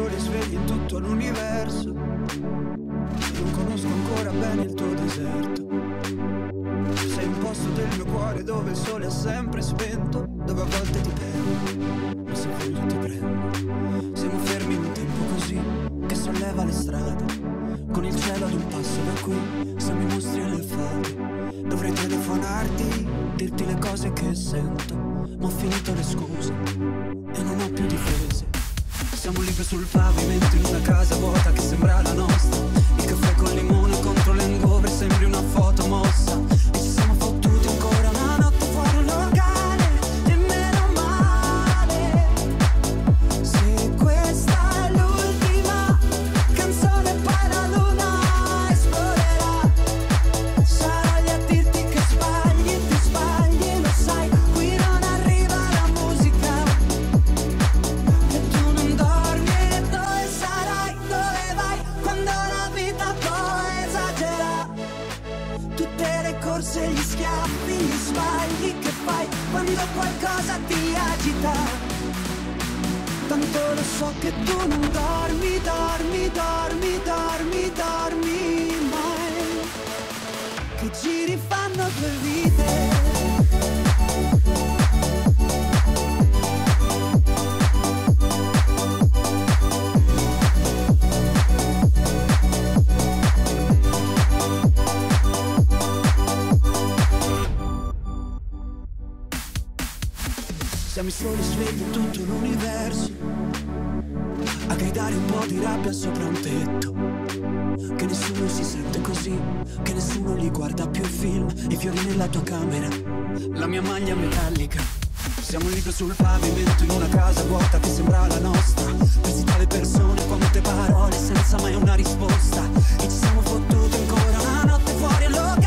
ore svegli in tutto l'universo. Non conosco ancora bene il tuo deserto. Sei un posto del mio cuore dove il sole è sempre spento, dove a volte ti perdo, ma se voglio ti prendo. Siamo fermi in un tempo così che solleva le strade, con il cielo ad un passo da qui. Siamo i mostri alle fate. Dovrei telefonarti, dirti le cose che sento, ma ho finito le scuse e non ho più difese. Siamo liberi sul pavimento in una casa vuota che sembra la nostra. Il caffè con limone contro l'engover sembri una foto mossa. E ci siamo fottuti ancora una notte fuori un locale, e meno male. Se questa è l'ultima canzone poi la luna esplorerà. Sarò lì a dirti che sbagli e ti sbagli, lo sai. Qui non arriva la musica e tu non dormi, e dove sarai, dove vai quando la vita poi esagera. Tutte le corse, gli schiaffi, gli sbagli che fai quando qualcosa ti agita. Tanto lo so che tu non dormi, dormi, dormi, dormi, dormi mai. Che giri fanno due vite. Siamo i soli svegli in tutto l'universo, a gridare un po' di rabbia sopra un tetto. Che nessuno si sente così, che nessuno li guarda più i film. I fiori nella tua camera, la mia maglia metallica. Siamo liberi sul pavimento in una casa vuota che sembra la nostra. Presi tra le persone, quante parole senza mai una risposta. E ci siamo fottuti ancora una notte fuori al locale.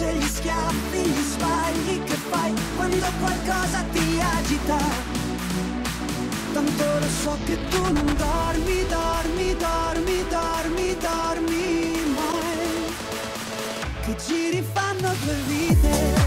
Gli schiaffi, gli sbagli che fai quando qualcosa ti agita. Tanto lo so che tu non dormi, dormi, dormi, dormi, dormi mai. Che giri fanno due vite.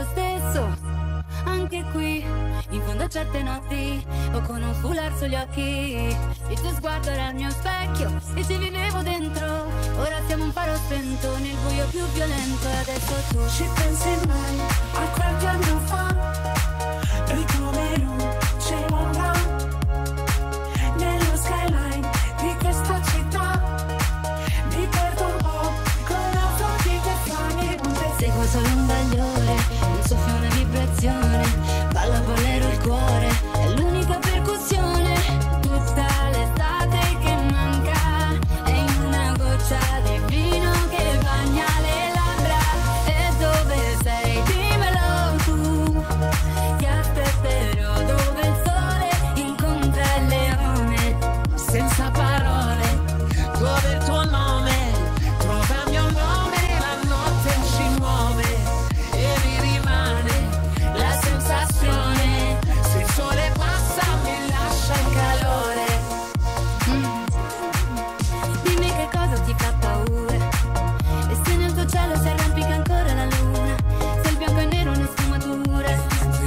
lo stesso, anche qui, in fondo a certe notti, o con un foulard sugli occhi. Il tuo sguardo era il mio specchio e ci vivevo dentro. Ora siamo un faro spento nel buio più violento. E adesso tu ci pensi mai a qualche anno fa? Noi come luce ora nello skyline di questa città. Mi perdo un po' con la tua vita. Seguo solo un bagliore, un soffio, una vibrazione. Balla bolero il cuore, è l'unica percussione. Tutta l'estate che manca è in una goccia di vino che bagna le labbra. E dove sei? Dimmelo tu. Ti aspetterò dove il sole incontra il leone. Senza parole, tu aver il tuo nome. Trova il mio nome, la notte ci muove e mi rimane la sensazione. Se il sole passa mi lascia il calore. Dimmi che cosa ti fa paura. E se nel tuo cielo si arrampica ancora la luna. Se il bianco e nero una sfumatura. Se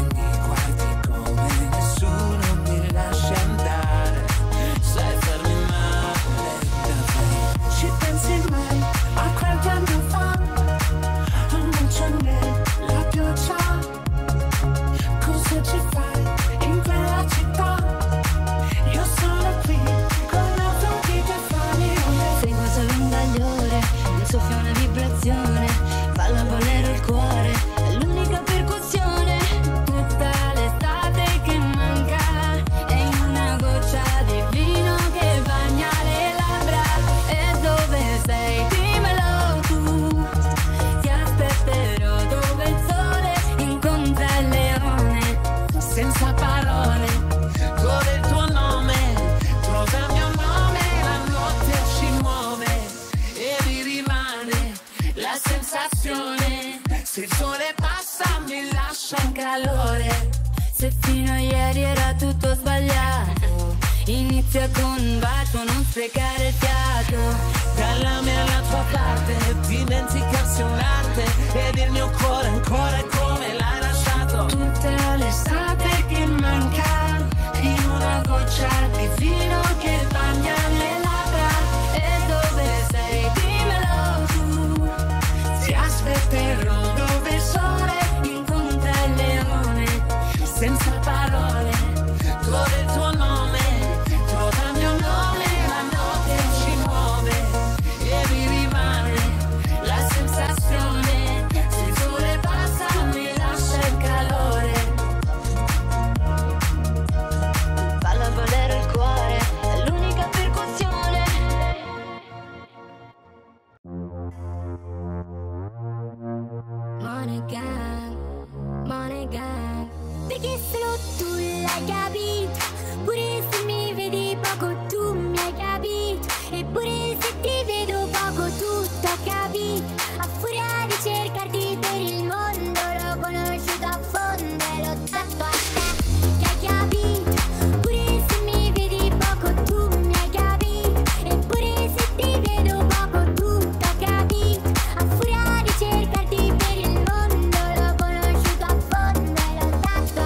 il sole passa mi lascia un calore. Se fino a ieri era tutto sbagliato, inizia con un bacio, non sprecare il fiato. Dalla mia alla tua parte, dimenticarsi un'arte. Ed il mio cuore ancora è come l'hai lasciato. Tutta l'estate che manca in una goccia di vino che bagna le labbra. E dove sei? Dimmelo tu. Ti aspetterò. Senza parole, corre il tuo nome, trova il mio nome, la notte ci muove e mi rimane la sensazione, se il sole passa mi lascia il calore, balla bolero il cuore, è l'unica percussione. Monogram, monogram. Perché solo tu l'hai capito, pure se mi vedi poco tu mi hai capito. Eppure se ti vedo poco tu t'ho capito. A furia di cercarti per il mondo l'ho conosciuto a fondo e l'ho dato a te che hai capito. Pure se mi vedi poco tu mi hai capito. Eppure se ti vedo poco tu t'ho capito. A furia di cercarti per il mondo l'ho conosciuto a fondo e l'ho dato a te.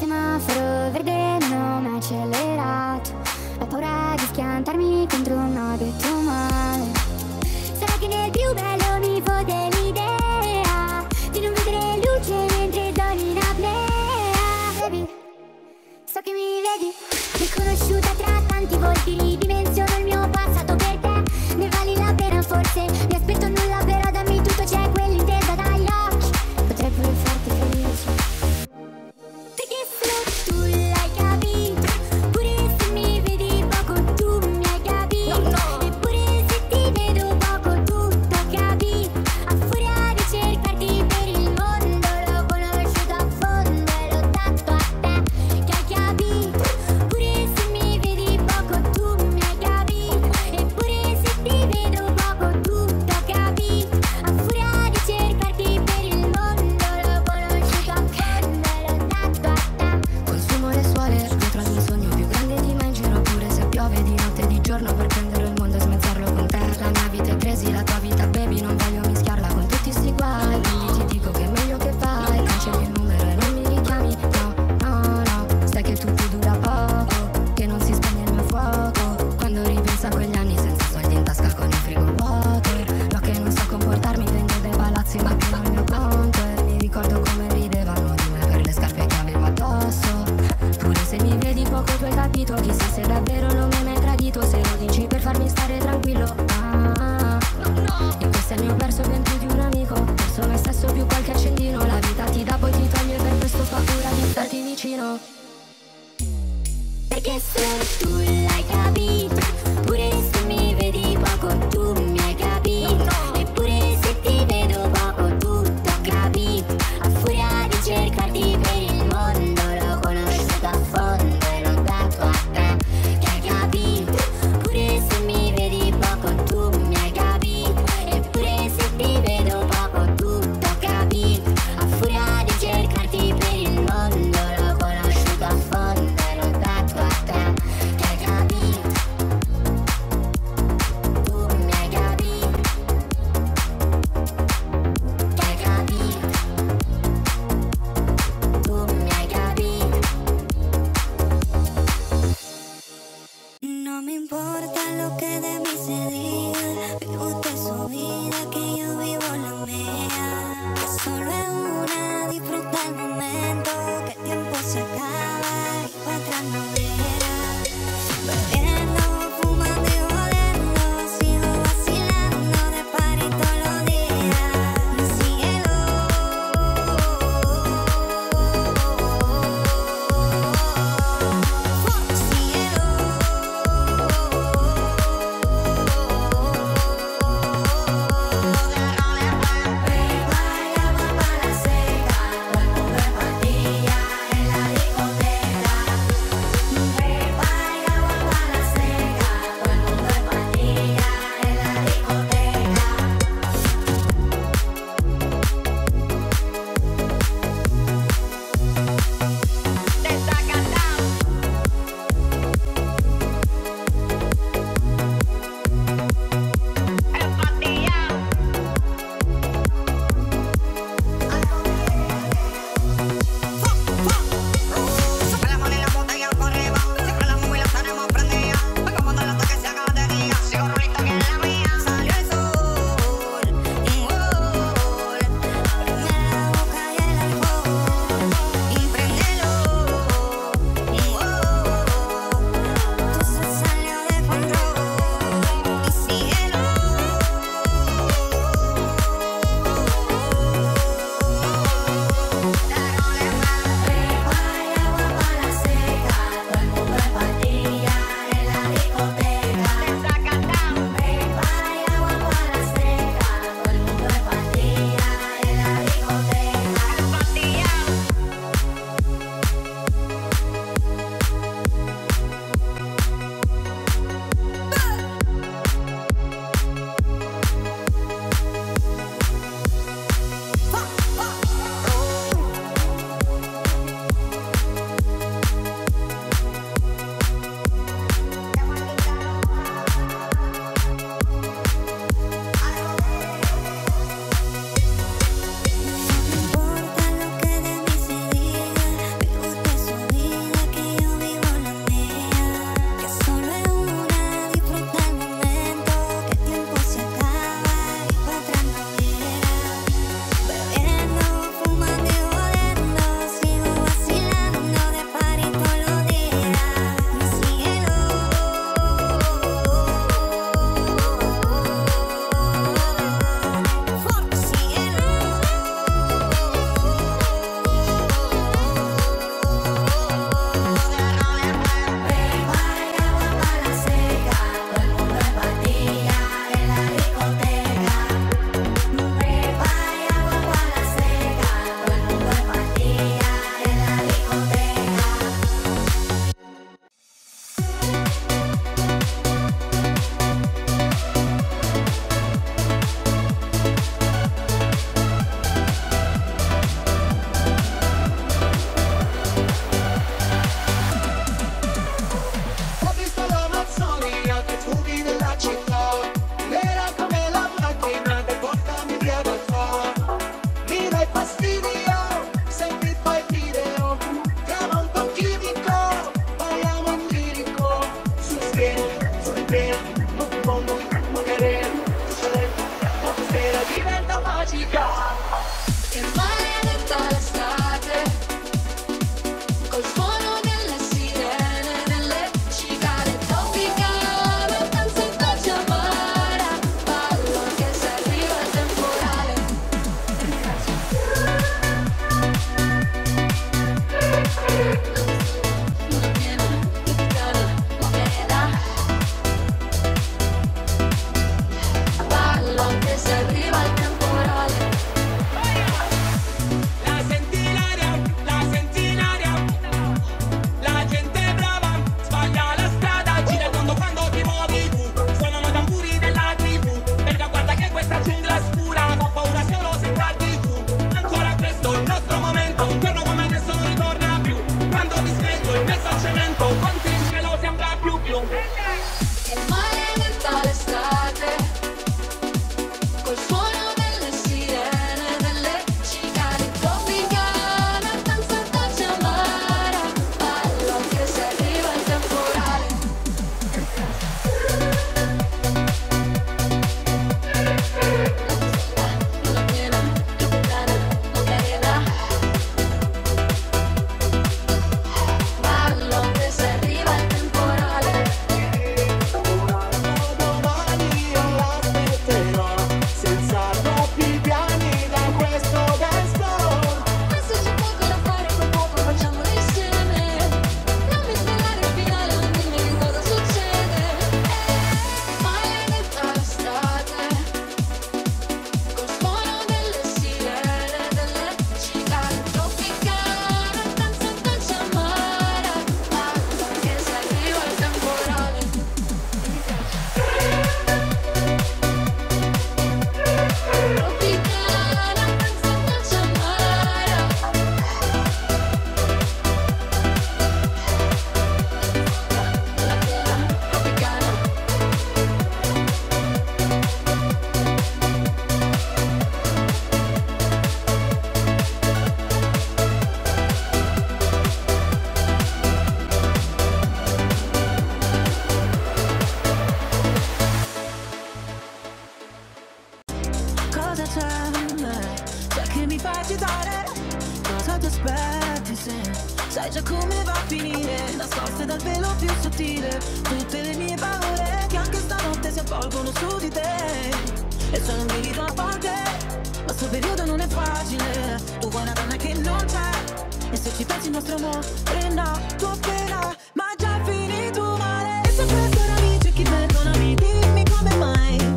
Semaforo verde non accelerato, aspetti se sai già come va a finire, nascoste dal velo più sottile, tutte le mie paure che anche stanotte si avvolgono su di te. E sono un grido a parte, ma sto periodo non è facile. Tu vuoi una donna che non c'è, e se ci pensi il nostro amore è nato appena, ma è già finito male. E se questo era lì c'è chi perdonami, dimmi come mai.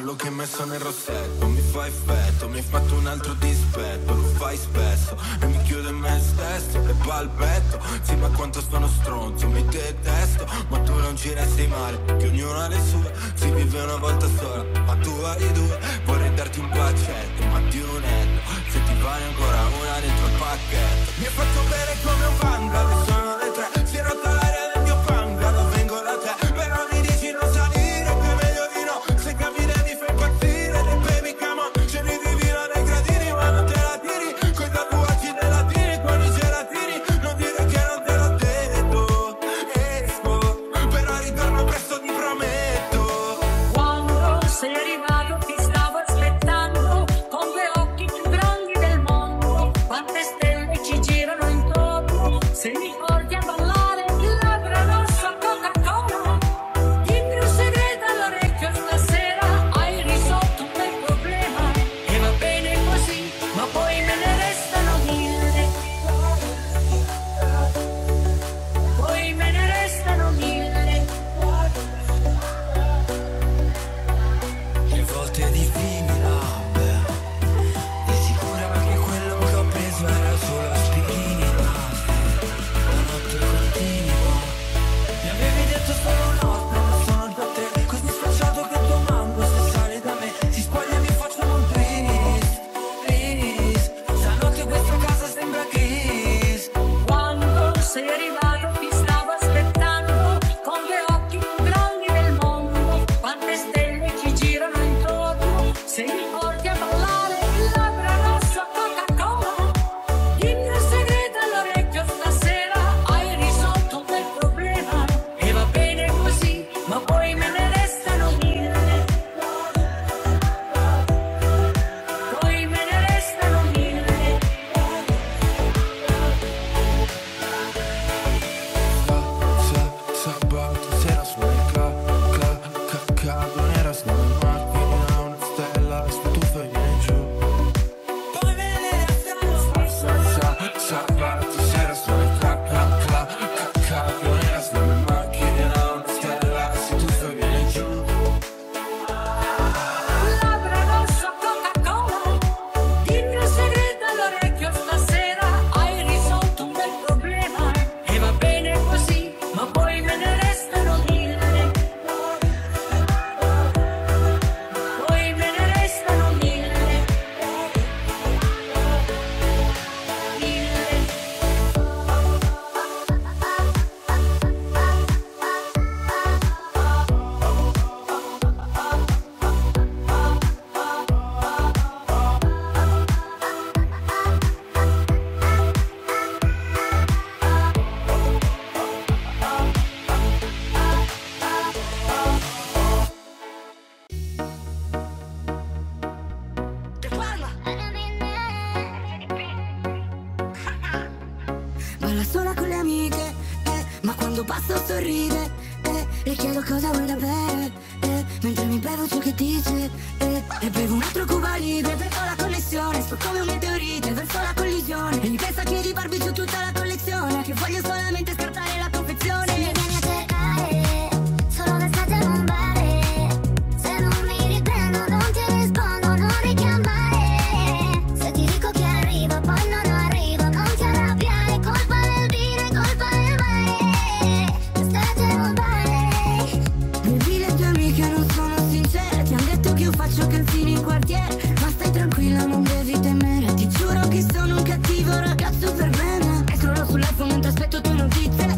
quello che hai messo nel rossetto. Mi fai fetto, mi hai fatto un altro dispetto. Lo fai spesso e mi chiudo in me stesso e palpetto. Sì, ma quanto sono stronzo, mi detesto. Ma tu non ci resti male, che ognuno ha le sue. Si vive una volta sola, ma tu hai due. Vorrei darti un bacetto, ma di un etto. Se ti vale ancora una dentro il pacchetto. Mi hai fatto bere come un vandalo, sono le tre. Si è rotta l'aria del mio pangalo, vengo da te. Però mi dici non salire, che meglio di no. Se cammini ti fai impazzire, le baby come on. Ce li divino nei gradini, ma non te la tiri. Coi tatuaggi te la tiri, con i gelatini. Non dire che non te l'ho detto, esco. Però ritorno presto, ti prometto. Quando sei arrivato ti stavo aspettando, con due occhi più grandi del mondo. Quante stelle ci girano intorno, se mi porti a ballare. Ragazzo per bene, scrollo sul iPhone mentre aspetto tue notizie.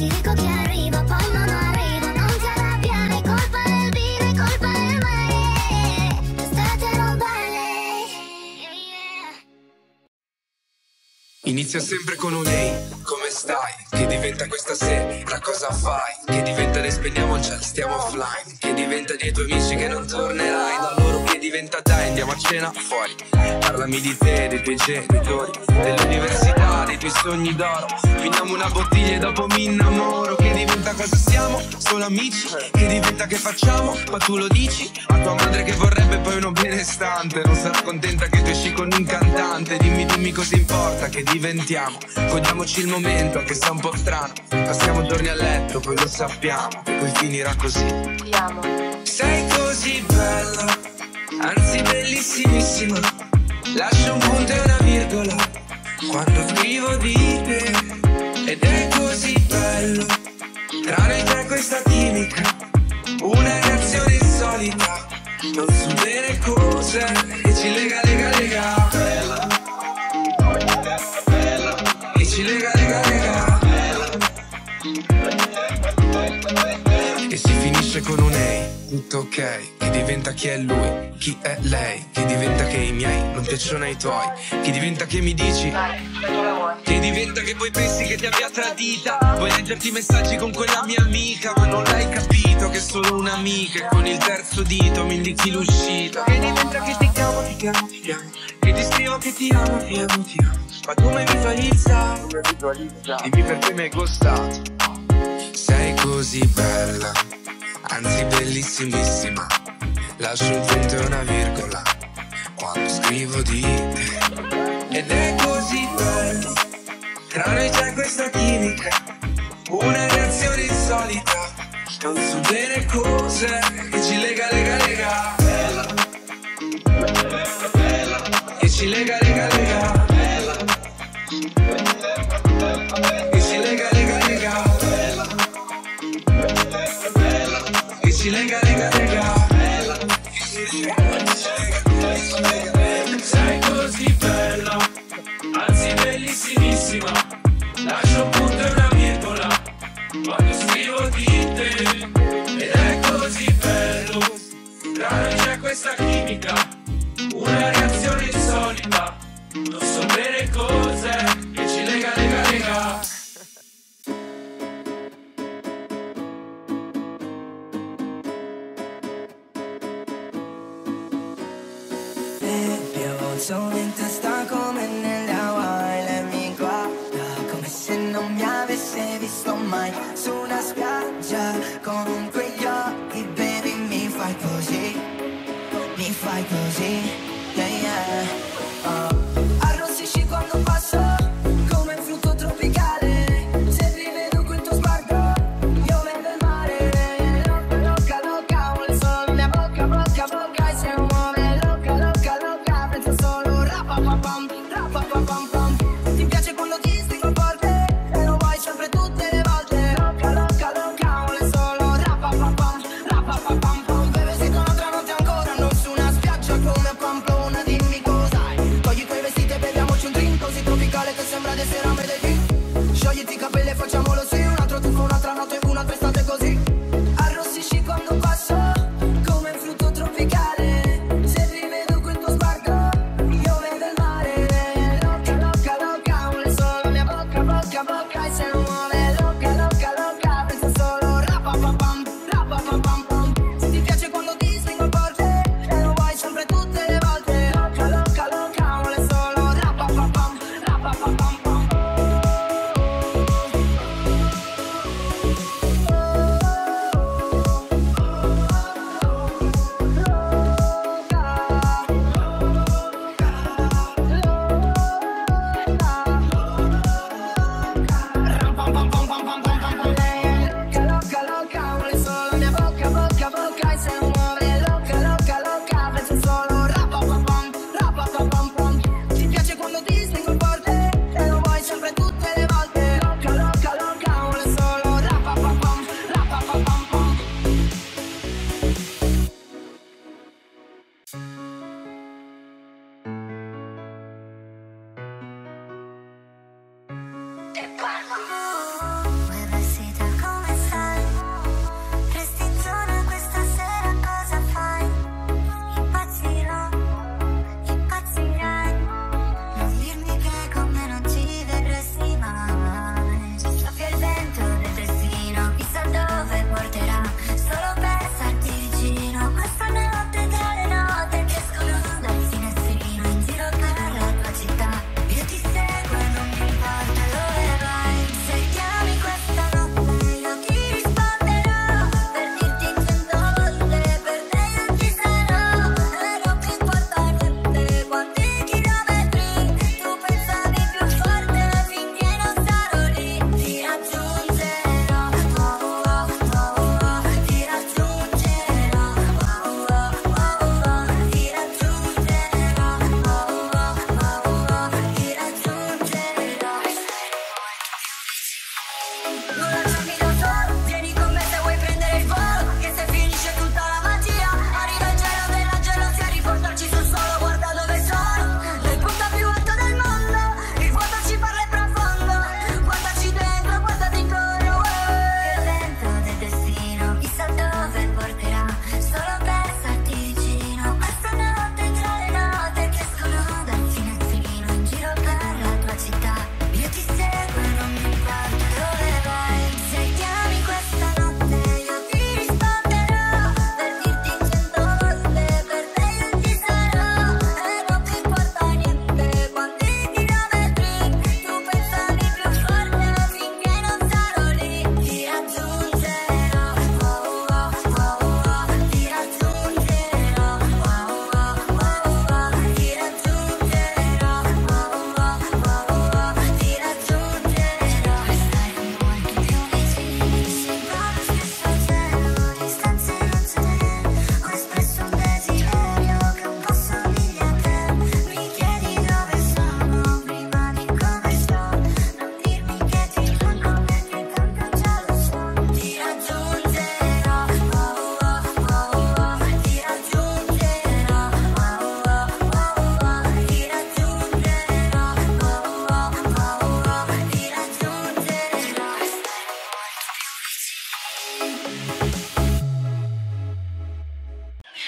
ti dico che arriva, poi non arriva. Non ti arrabbiare, è colpa del vino, è colpa del mare. L'estate non vale. Inizia sempre con un ehi, hey, come stai? Che diventa questa sera, cosa fai? Che diventa ne spegniamo un chat, stiamo offline. Che diventa dei tuoi amici che non tornerai da loro. Che diventa dai, andiamo a cena fuori. Parlami di te, dei tuoi genitori, dell'università, dei tuoi sogni d'oro. Finiamo una bottiglia e dopo mi innamoro. Che diventa cosa siamo, solo amici. Che diventa che facciamo, ma tu lo dici a tua madre che vorrebbe poi uno benestante. Non sarà contenta che tu esci con un cantante. Dimmi, dimmi cosa importa, che diventiamo. Godiamoci il momento, anche se è un po' strano. Passiamo giorni a letto, poi lo sappiamo e poi finirà così. Ti amo. Sei così bella, anzi bellissimissima. Lascio un punto e una virgola quando scrivo di te. Ed è così bello, tra noi c'è questa chimica, una reazione insolita, non so bene cose che ci lega. Bella, bella, che ci lega. E si finisce con un ehi, tutto ok. Che diventa chi è lui, chi è lei. Che diventa che i miei non piacciono ai tuoi. Che diventa che mi dici che diventa che poi pensi che ti abbia tradita. Vuoi leggerti messaggi con quella mia amica, ma non l'hai capito che è solo un'amica. E con il terzo dito mi indichi l'uscita. Che diventa che ti chiamo, ti chiamo, ti chiamo. Che ti scrivo che ti amo, ti amo, ti amo. Ma tu mi visualizza, dimmi perché mi hai costato. Sei così bella, anzi bellissimissima. Lascio un punto e una virgola quando scrivo di te. Ed è così bello, tra noi c'è questa chimica, una reazione insolita, non so bene cose che ci lega. Bella, bella, che ci lega. Bella, che ci lega. Ci lega. Bella, sei così bella, anzi bellissimissima. Lascio un punto e una virgola quando scrivo di te. Ed è così bello, tra noi c'è questa chimica, una reazione insolita, non so bene cos'è che ci lega. Sono in testa come nelle Hawaii, lei mi guarda come se non mi avesse visto mai. Su una spiaggia con quegli occhi, baby, mi fai così, mi fai così, yeah, yeah, oh. Arrossisci quando passo come un frutto tropicale. Se rivedo quel tuo sguardo io vengo al mare. Loca, loca, loca, vuole solo mia bocca, bocca, bocca. E se muove loca, loca, loca, penso solo. Ti piace quando ti stringo a volte e lo vuoi sempre tutte le volte. Loca, loca, loca, vuole solo rapapapam.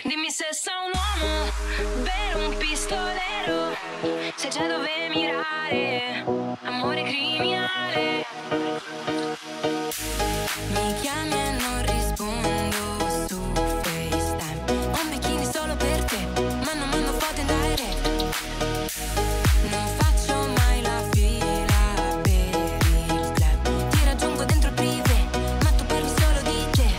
Dimmi se sei un uomo, vero un pistolero, se c'è dove mirare, amore criminale. Mi chiami e non rispondo su FaceTime, ho un bikini solo per te, ma non mando foto in direct. Non faccio mai la fila per il club, ti raggiungo dentro il privé, ma tu parli solo di te.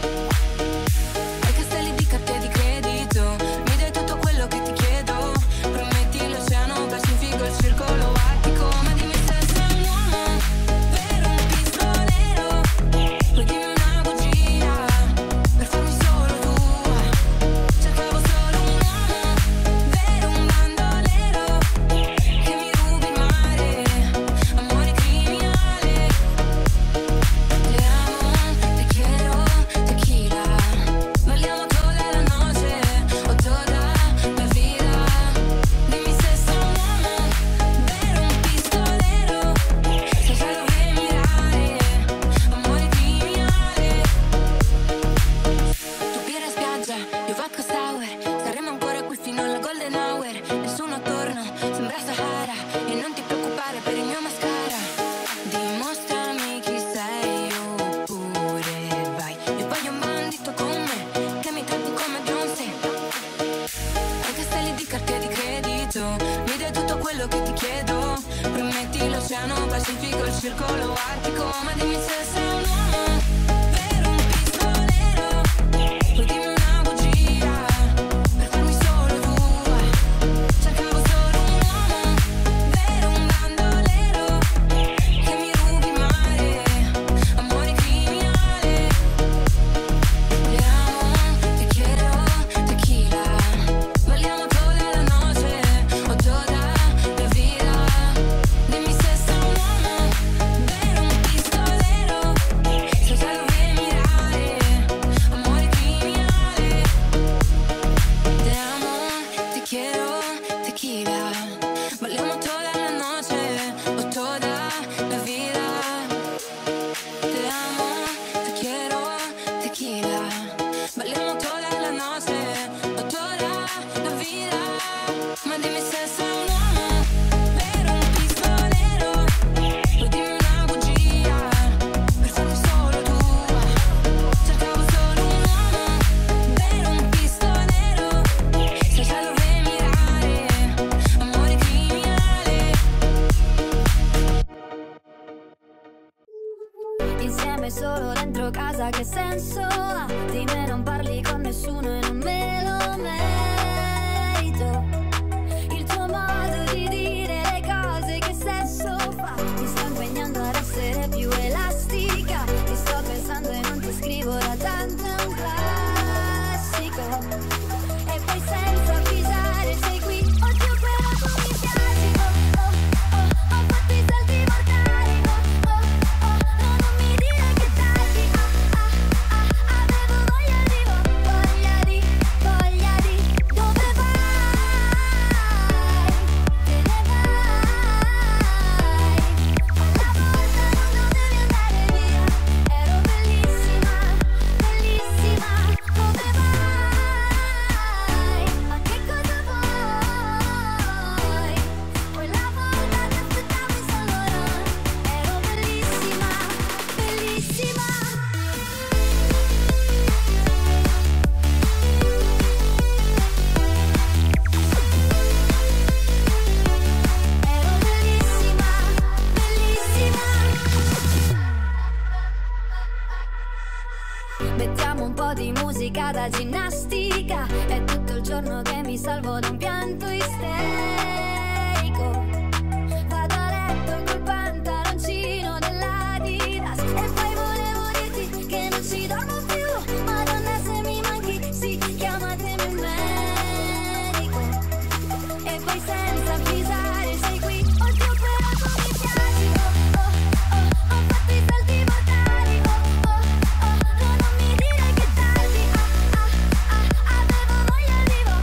Hai castelli di carte di credito, mi dai tutto quello che ti chiedo, prometti l'oceano, pacifico, il circolo artico. Ma dimmi se sei un uomo, vero un pistolero, puoi dirmi una bugia per farmi solo tua. Cercavo solo un uomo, vero un bandolero, che mi rubi il mare, amore criminale. Te amo, te quiero, tequila, bailamos toda la noche o toda la vida. Dimmi se sei un uomo, vero un pistolero, se c'è dove mirare, amore criminale. Tu birra a spiaggia, io vodka sour, saremo ancora qui fino alla golden hour. Nessuno attorno, sembra Sahara, e non ti preoccupare per il mio mascara. Dimostrami chi sei oppure vai, io voglio un bandito con me, che mi tratti come Beyoncé. Hai castelli di carte di credito, mi dai tutto quello che ti chiedo, prometti l'oceano, pacifico, il circolo artico. Ma dimmi se sei un uomo, vero un pistolero, puoi dirmi una bugia per farmi solo tua. Cercavo solo un uomo, vero un bandolero, che mi rubi il mare, amore criminale. Te amo, te quiero, tequila, bailamos toda la noche o toda la vida. Dimmi se sei un uomo, vero un pistolero, se c'è dove mirare, amore criminale. Te amo, te quiero, tequila, bailamos toda la noche o toda la vida. Te amo, te quiero, tequila, bailamos toda la noche o toda la vida. Ma dimmi se sei un uomo, vero un pistolero, puoi dirmi una bugia per farmi solo tua. Cercavo solo un uomo, vero un pistolero, se c'è dove mirare, amore criminale. Insieme solo dentro casa, che senso ha? Di me non parli con nessuno e non me lo merito. Il tuo modo di dire le cose, che senso fa? Mi sto impegnando ad essere più elastica, ti sto pensando e non ti scrivo da tanto, è un classico. E poi senza avvisare sei qui, oggi ho provato mi piaci, oh, oh, oh, ho fatto i salti mortali, oh, oh, oh, no, non mi dire che tagli, ah, ah, ah, avevo voglia di, dove vai? Te ne vai, una volta non dovevi andare via, ero bellissima, bellissima, dove vai? Ma che cosa vuoi? Quella volta ti aspettavi solo noi, ero bellissima, bellissima. Ero bellissima, bellissima. Mettiamo un po' di musica da ginnastica, è tutto il giorno che mi salvo da un pianto isterico. Vado a letto col pantaloncino dell'Adidas, e poi volevo dirti che non ci dormo più, madonna se mi manchi, sì, chiamatemi un medico. E poi senza avvisare sei qui, oggi ho provato mi piaci, oh, oh, oh, ho fatto i salti mortali, oh, oh, oh, no, non mi dire che tagli, ah, ah, ah, avevo voglia di, dove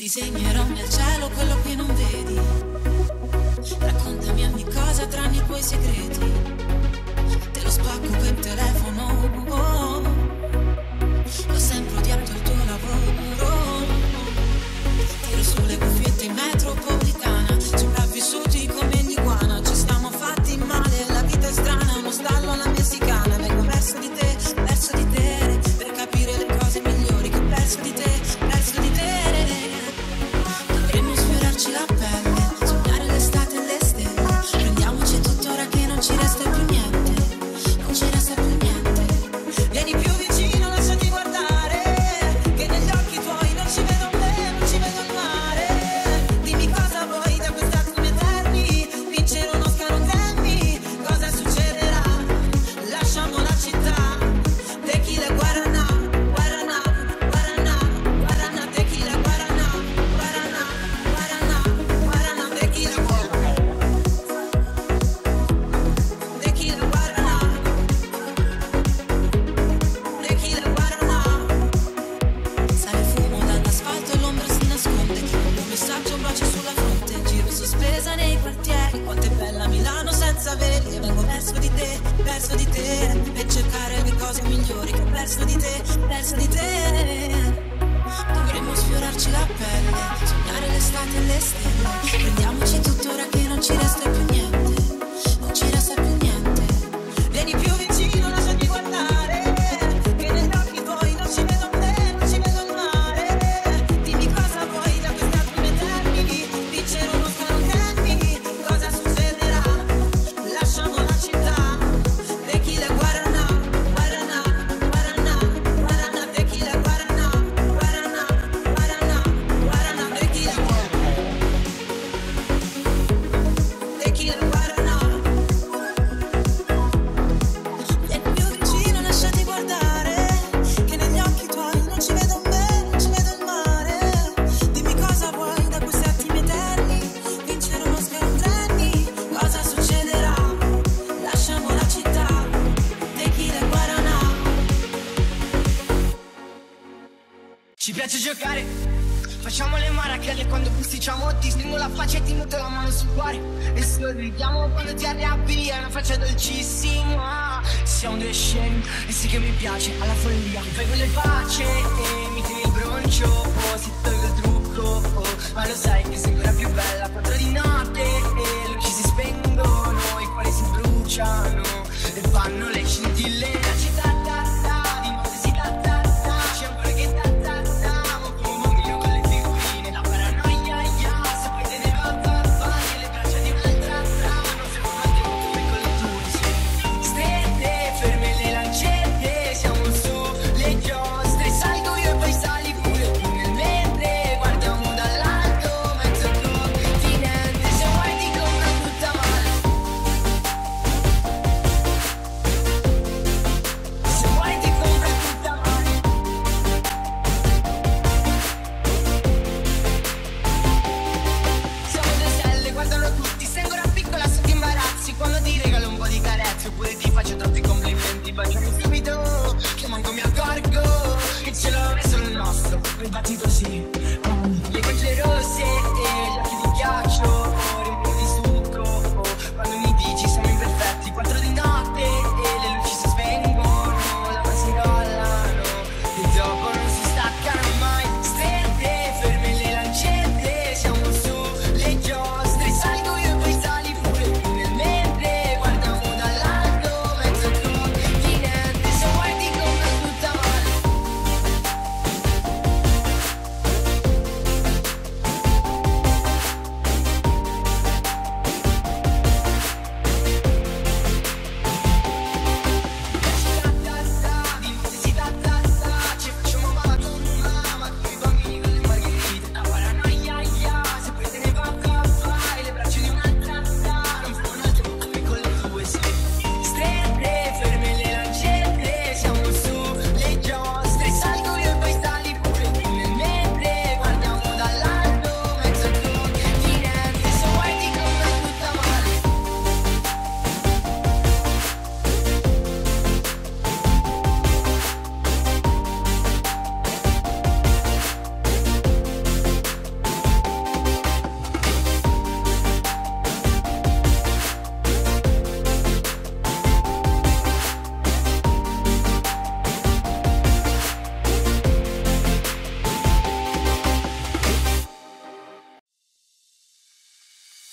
Disegnerò nel cielo quello che non vedi. Raccontami ogni cosa tranne i tuoi segreti. Te lo spacco per telefono, oh. L'ho sempre odiato il tuo lavoro. Tiro sulle cuffiette in metropolitana, sopravvissuti come l'iguana. Ci stiamo fatti male, la vita è strana. Uno stallo alla messicana, vengo verso di te, per capire le cose migliori che ho perso di te.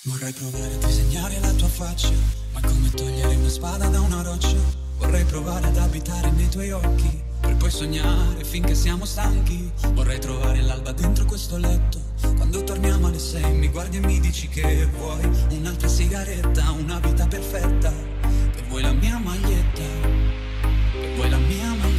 Vorrei provare a disegnare la tua faccia, ma come togliere una spada da una roccia? Vorrei provare ad abitare nei tuoi occhi, per poi sognare finché siamo stanchi. Vorrei trovare l'alba dentro questo letto, quando torniamo alle 6 mi guardi e mi dici che vuoi un'altra sigaretta, una vita perfetta, che vuoi la mia maglietta, che vuoi la mia maglietta.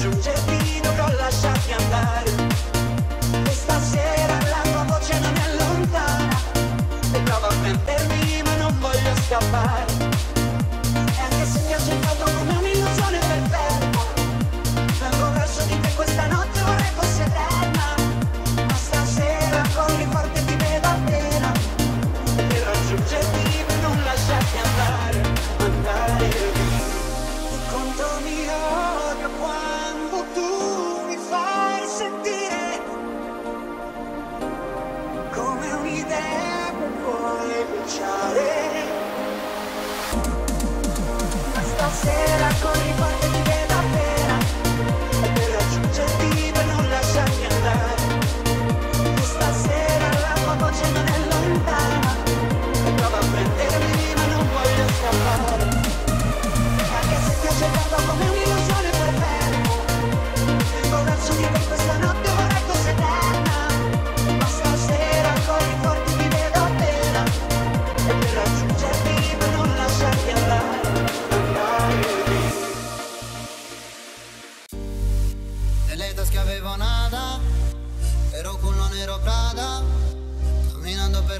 Giungerti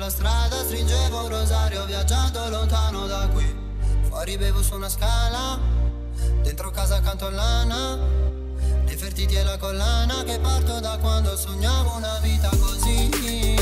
la strada stringevo un rosario viaggiando lontano da qui. Fuori bevo su una scala, dentro casa canto lana, Nefertiti e la collana che parto da quando sognavo una vita così.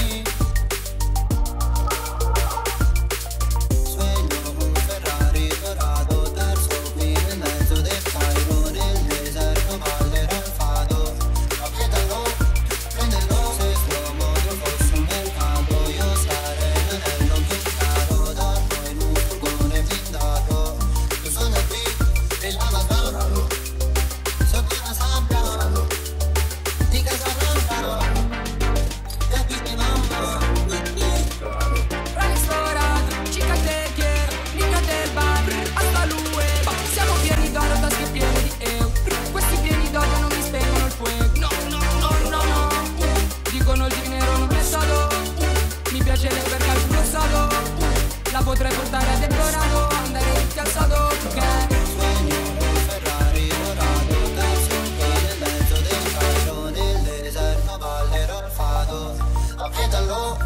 Potrei portare a decorato, andare incalzato, ok? Sogno un Ferrari dorato, terzo nel mezzo del Cairo, nel deserto ballerò al fado. Apretalo,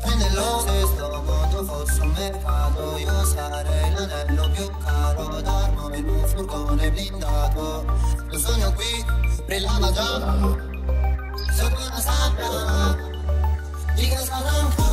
prendelo, se sto mondo fosse un mercato, io sarei l'anello più caro, d'armo in un furgone blindato. Lo sogno qui, brillava già, sopra una sabbia, di casa bianca.